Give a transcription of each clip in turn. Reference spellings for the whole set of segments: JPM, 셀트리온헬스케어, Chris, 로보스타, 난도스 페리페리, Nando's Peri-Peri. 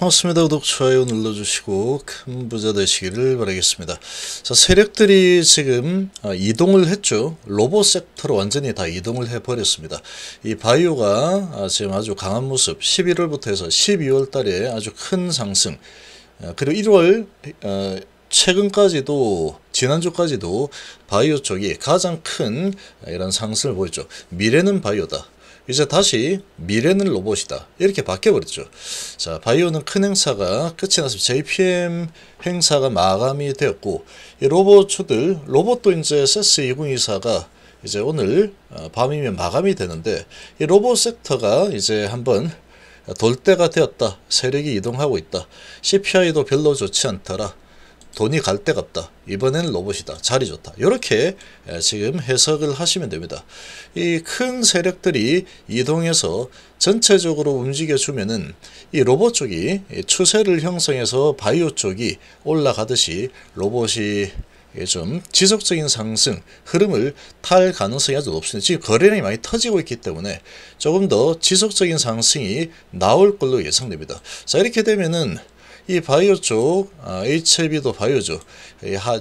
반갑습니다. 구독, 좋아요 눌러주시고 큰 부자 되시기를 바라겠습니다. 자, 세력들이 지금 이동을 했죠. 로봇 섹터로 완전히 다 이동을 해버렸습니다. 이 바이오가 지금 아주 강한 모습, 11월부터 해서 12월 달에 아주 큰 상승, 그리고 1월 최근까지도, 지난주까지도 바이오 쪽이 가장 큰 이런 상승을 보였죠. 미래는 바이오다. 이제 다시 미래는 로봇이다. 이렇게 바뀌어버렸죠. 자, 바이오는 큰 행사가 끝이 났습니다. JPM 행사가 마감이 되었고, 이 로봇주들, 로봇도 이제 세스 2024가 이제 오늘 밤이면 마감이 되는데, 이 로봇 섹터가 이제 한번 돌 때가 되었다. 세력이 이동하고 있다. CPI도 별로 좋지 않더라. 돈이 갈 데가 없다. 이번에는 로봇이다. 자리 좋다. 이렇게 지금 해석을 하시면 됩니다. 이 큰 세력들이 이동해서 전체적으로 움직여주면은 이 로봇 쪽이 추세를 형성해서 바이오 쪽이 올라가듯이 로봇이 좀 지속적인 상승 흐름을 탈 가능성이 아주 높습니다. 지금 거래량이 많이 터지고 있기 때문에 조금 더 지속적인 상승이 나올 걸로 예상됩니다. 자, 이렇게 되면은 이 바이오 쪽, HLB도 바이오죠.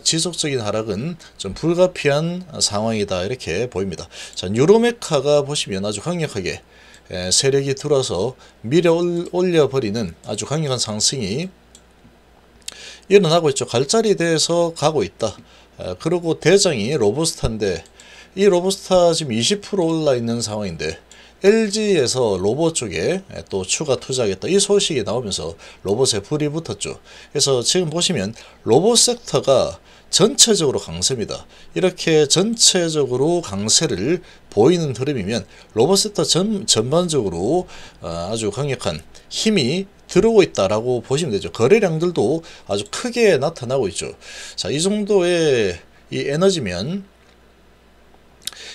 지속적인 하락은 좀 불가피한 상황이다. 이렇게 보입니다. 자, 뉴로메카가 보시면 아주 강력하게 세력이 들어와서 밀어 올려버리는 아주 강력한 상승이 일어나고 있죠. 갈자리 돼서 가고 있다. 그리고 대장이 로보스타인데, 이 로보스타 지금 20% 올라 있는 상황인데, LG에서 로봇 쪽에 또 추가 투자하겠다. 이 소식이 나오면서 로봇에 불이 붙었죠. 그래서 지금 보시면 로봇 섹터가 전체적으로 강세입니다. 이렇게 전체적으로 강세를 보이는 흐름이면 로봇 섹터 전반적으로 아주 강력한 힘이 들어오고 있다라고 보시면 되죠. 거래량들도 아주 크게 나타나고 있죠. 자, 이 정도의 이 에너지면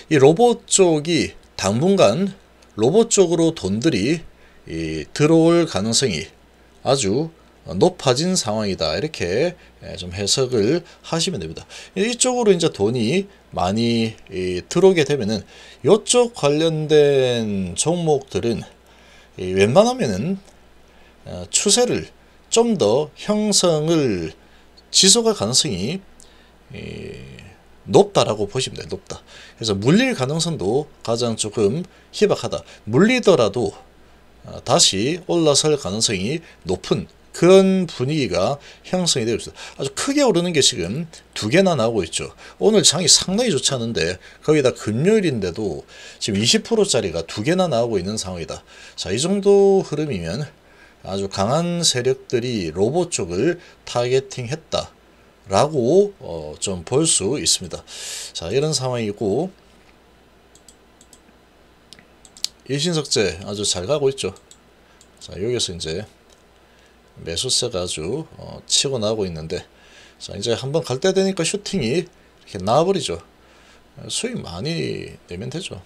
이 로봇 쪽이 당분간 로봇 쪽으로 돈들이 들어올 가능성이 아주 높아진 상황이다. 이렇게 좀 해석을 하시면 됩니다. 이쪽으로 이제 돈이 많이 들어오게 되면은 이쪽 관련된 종목들은 웬만하면은 추세를 좀 더 형성을 지속할 가능성이 높다라고 보시면 돼요. 높다. 그래서 물릴 가능성도 가장 조금 희박하다. 물리더라도 다시 올라설 가능성이 높은 그런 분위기가 형성이 되고 있습니다. 아주 크게 오르는 게 지금 두 개나 나오고 있죠. 오늘 장이 상당히 좋지 않은데 거기다 금요일인데도 지금 20%짜리가 두 개나 나오고 있는 상황이다. 자, 이 정도 흐름이면 아주 강한 세력들이 로봇 쪽을 타겟팅했다. 라고 좀 볼 수 있습니다. 자, 이런 상황이고, 일신석재 아주 잘 가고 있죠. 자, 여기서 이제 매수세가 아주 치고 나오고 있는데, 자, 이제 한번 갈 때 되니까 슈팅이 이렇게 나와버리죠. 수익 많이 내면 되죠.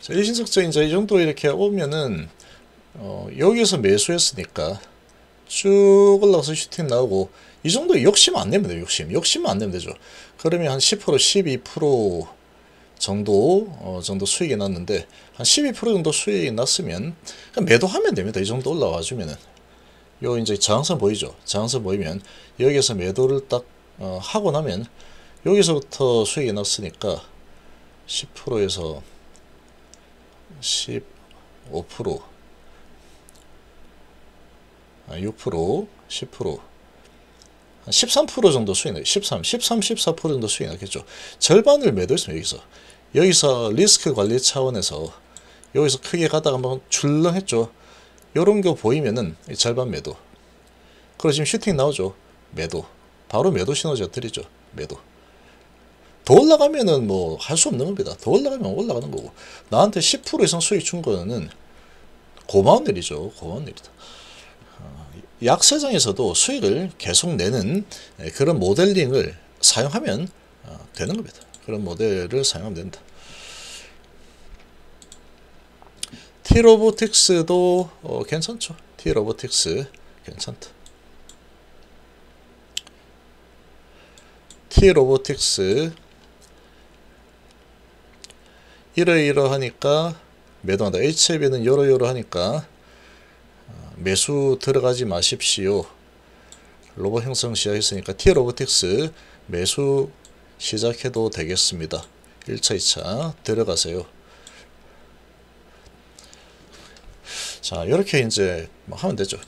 자, 일신석재 이제 이 정도 이렇게 오면은 여기에서 매수했으니까 쭉 올라가서 슈팅 나오고, 이 정도 욕심 안 내면 돼요. 욕심 안 내면 되죠. 그러면 한 10% 12% 정도 수익이 났는데, 한 12% 정도 수익이 났으면 그냥 매도하면 됩니다. 이 정도 올라와 주면은 요 이제 저항선 보이죠. 저항선 보이면 여기에서 매도를 딱 하고 나면 여기서부터 수익이 났으니까 10%에서 15%, 6%, 10%, 한 13% 정도 수익 나요. 14% 정도 수익 나겠죠. 절반을 매도했으면 여기서 리스크 관리 차원에서 여기서 크게 가다가 한번 출렁했죠. 요런 거 보이면은 절반 매도. 그리고 지금 슈팅 나오죠. 매도. 바로 매도 신호제가 드리죠. 매도. 더 올라가면은 뭐 할 수 없는 겁니다. 더 올라가면 올라가는 거고, 나한테 10% 이상 수익 준 거는 고마운 일이죠. 고마운 일이다. 약세장에서도 수익을 계속 내는 그런 모델링을 사용하면 되는 겁니다. 그런 모델을 사용하면 된다. T-로보틱스도 괜찮죠. T-로보틱스 괜찮다. T-로보틱스 이러이러하니까 매도한다. HLB는 이러이러하니까 매수 들어가지 마십시오. 로봇 형성 시작했으니까 T-로보틱스 매수 시작해도 되겠습니다. 1차, 2차 들어가세요. 자, 이렇게 이제 하면 되죠.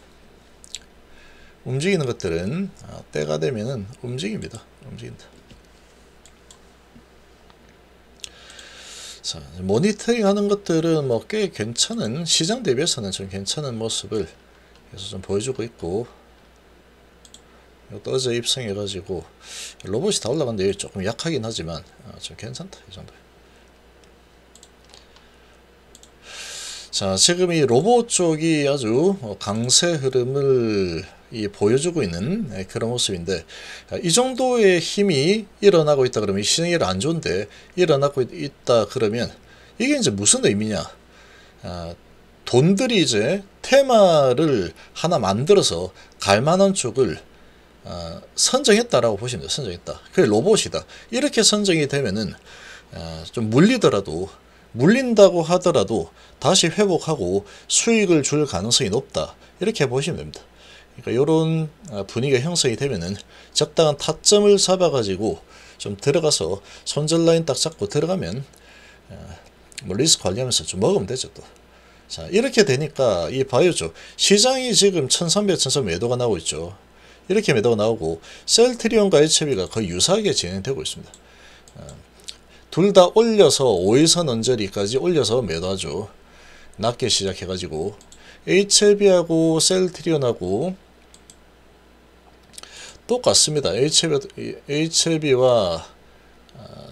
움직이는 것들은 때가 되면은 움직입니다. 움직인다. 자, 모니터링 하는 것들은 뭐 꽤 괜찮은, 시장 대비해서는 좀 괜찮은 모습을 계속 좀 보여주고 있고, 이것도 어제 입성해가지고 로봇이 다 올라갔는데 조금 약하긴 하지만 좀 괜찮다. 이 정도. 자, 지금 이 로봇 쪽이 아주 강세 흐름을 보여주고 있는 그런 모습인데, 이 정도의 힘이 일어나고 있다 그러면, 이 시장이 안 좋은데 일어나고 있다 그러면 이게 이제 무슨 의미냐. 돈들이 이제 테마를 하나 만들어서 갈만한 쪽을 선정했다라고 보시면 돼요. 선정했다. 그게 로봇이다. 이렇게 선정이 되면은 좀 물린다고 하더라도 다시 회복하고 수익을 줄 가능성이 높다. 이렇게 보시면 됩니다. 그러니까 이런 분위기가 형성이 되면은 적당한 타점을 잡아가지고 좀 들어가서 손절 라인 딱 잡고 들어가면 뭐 리스크 관리하면서 좀 먹으면 되죠. 또. 자, 이렇게 되니까 이 바이오죠. 시장이 지금 1300, 1300 매도가 나오고 있죠. 이렇게 매도가 나오고 셀트리온과 HB가 거의 유사하게 진행되고 있습니다. 둘 다 올려서 5일선 언저리까지 올려서 매도하죠. 낮게 시작해가지고 HLB하고 셀트리온하고 똑같습니다. HLB와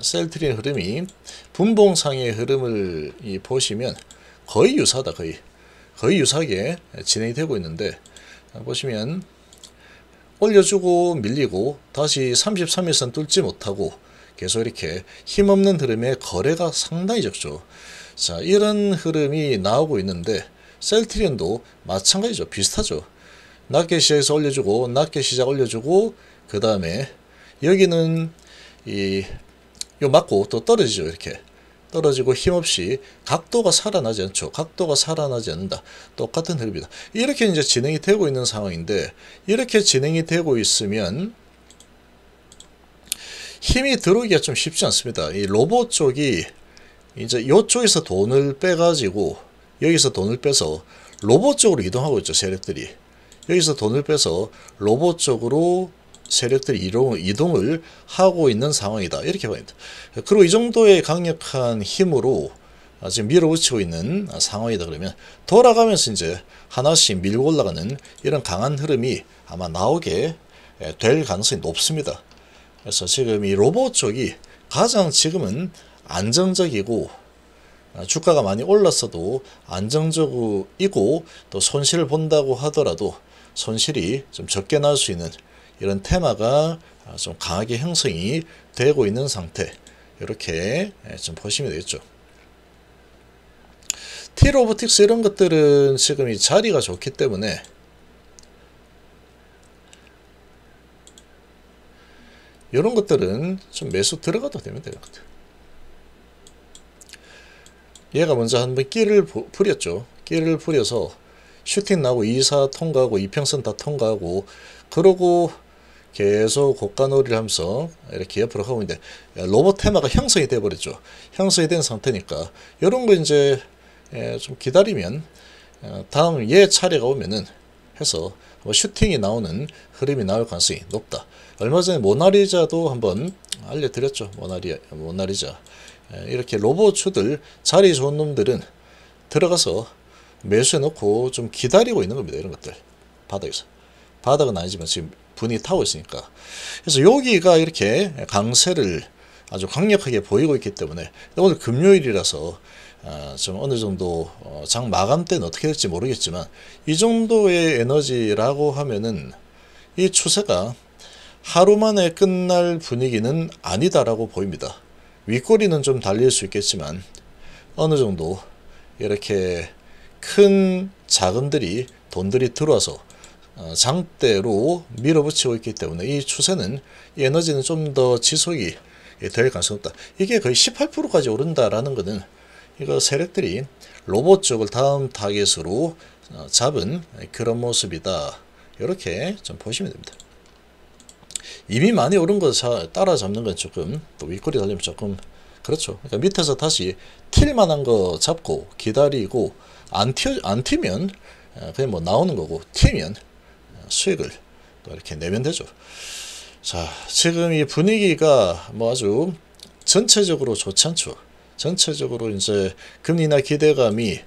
셀트리온 흐름이 분봉상의 흐름을 보시면 거의 유사하다. 거의 유사하게 진행이 되고 있는데, 보시면 올려주고 밀리고 다시 33일선 뚫지 못하고 계속 이렇게 힘없는 흐름에 거래가 상당히 적죠. 자, 이런 흐름이 나오고 있는데 셀트리온도 마찬가지죠. 비슷하죠. 낮게 시작해서 올려주고 낮게 시작 올려주고 그 다음에 여기는 요 맞고 또 떨어지죠. 이렇게 떨어지고 힘없이 각도가 살아나지 않죠. 각도가 살아나지 않는다. 똑같은 흐름이다. 이렇게 이제 진행이 되고 있는 상황인데, 이렇게 진행이 되고 있으면 힘이 들어오기가 좀 쉽지 않습니다. 이 로봇 쪽이 이제 요쪽에서 돈을 빼가지고 여기서 돈을 빼서 로봇 쪽으로 이동하고 있죠. 세력들이 여기서 돈을 빼서 로봇 쪽으로 세력들이 이동을 하고 있는 상황이다. 이렇게 봐야 된다. 그리고 이 정도의 강력한 힘으로 지금 밀어붙이고 있는 상황이다. 그러면 돌아가면서 이제 하나씩 밀고 올라가는 이런 강한 흐름이 아마 나오게 될 가능성이 높습니다. 그래서 지금 이 로봇 쪽이 가장 지금은 안정적이고, 주가가 많이 올랐어도 안정적이고, 또 손실을 본다고 하더라도 손실이 좀 적게 날 수 있는 이런 테마가 좀 강하게 형성이 되고 있는 상태, 이렇게 좀 보시면 되겠죠. T-로보틱스 이런 것들은 지금 이 자리가 좋기 때문에 이런 것들은 좀 매수 들어가도 되면 되는 것 같아요. 얘가 먼저 한번 끼를 부렸죠. 끼를 부려서 슈팅 나고 2사 통과하고 2평선 다 통과하고 그러고 계속 고가놀이를 하면서 이렇게 옆으로 가고 있는데 로봇 테마가 형성이 되어버렸죠. 형성이 된 상태니까 이런 거 이제 좀 기다리면 다음 얘 차례가 오면은 해서 슈팅이 나오는 흐름이 나올 가능성이 높다. 얼마 전에 모나리자도 한번 알려드렸죠. 모나리자. 이렇게 로봇추들 자리 좋은 놈들은 들어가서 매수해 놓고 좀 기다리고 있는 겁니다. 이런 것들 바닥에서, 바닥은 아니지만 지금 분이 타고 있으니까. 그래서 여기가 이렇게 강세를 아주 강력하게 보이고 있기 때문에 오늘 금요일이라서 좀 어느 정도 장 마감 때는 어떻게 될지 모르겠지만 이 정도의 에너지라고 하면은 이 추세가 하루 만에 끝날 분위기는 아니다라고 보입니다. 윗꼬리는 좀 달릴 수 있겠지만 어느 정도 이렇게 큰 자금들이, 돈들이 들어와서 장대로 밀어붙이고 있기 때문에 이 추세는, 이 에너지는 좀 더 지속이 될 가능성이 높다. 이게 거의 18%까지 오른다라는 것은 이거 세력들이 로봇 쪽을 다음 타겟으로 잡은 그런 모습이다. 이렇게 좀 보시면 됩니다. 이미 많이 오른 거 따라잡는 건 조금, 또 윗꼬리 달리면 조금 그렇죠. 그러니까 밑에서 다시 튈만한 거 잡고 기다리고 안 튀면 그냥 뭐 나오는 거고, 튀면 수익을 또 이렇게 내면 되죠. 자, 지금 이 분위기가 뭐 아주 전체적으로 좋지 않죠. 전체적으로 이제 금리나 기대감이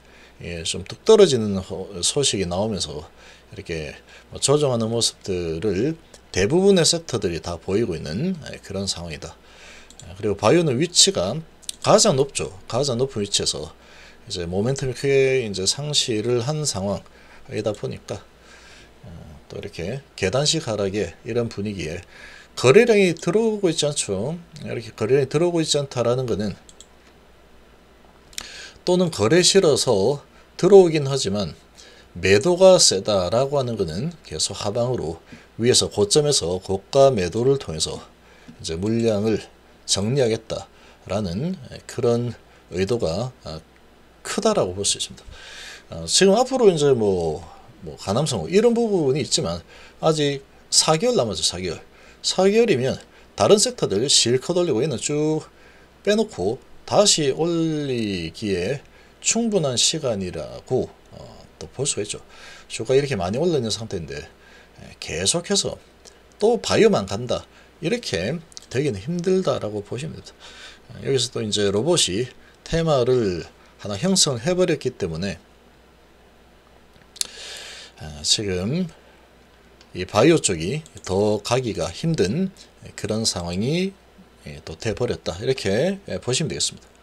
좀 뚝 떨어지는 소식이 나오면서 이렇게 조정하는 모습들을 대부분의 섹터들이 다 보이고 있는 그런 상황이다. 그리고 바이오는 위치가 가장 높죠. 가장 높은 위치에서 이제 모멘텀이 크게 이제 상실을 한 상황이다 보니까 또 이렇게 계단식 하락의 이런 분위기에 거래량이 들어오고 있지 않죠. 이렇게 거래량이 들어오고 있지 않다라는 것은, 또는 거래 실어서 들어오긴 하지만 매도가 세다라고 하는 것은 계속 하방으로 위에서 고점에서 고가 매도를 통해서 이제 물량을 정리하겠다라는 그런 의도가 크다라고 볼 수 있습니다. 지금 앞으로 이제 뭐 가남성 이런 부분이 있지만 아직 4개월 남았죠. 4개월. 4개월이면 다른 섹터들 실컷 올리고 얘는 쭉 빼놓고 다시 올리기에 충분한 시간이라고 또 볼 수가 있죠. 주가 이렇게 많이 올라있는 상태인데 계속해서 또 바이오만 간다 이렇게 되기는 힘들다라고 보시면 됩니다. 여기서 또 이제 로봇이 테마를 하나 형성해 버렸기 때문에 지금 이 바이오 쪽이 더 가기가 힘든 그런 상황이 또 돼 버렸다 이렇게 보시면 되겠습니다.